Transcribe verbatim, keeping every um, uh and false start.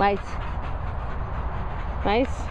Nice. Nice.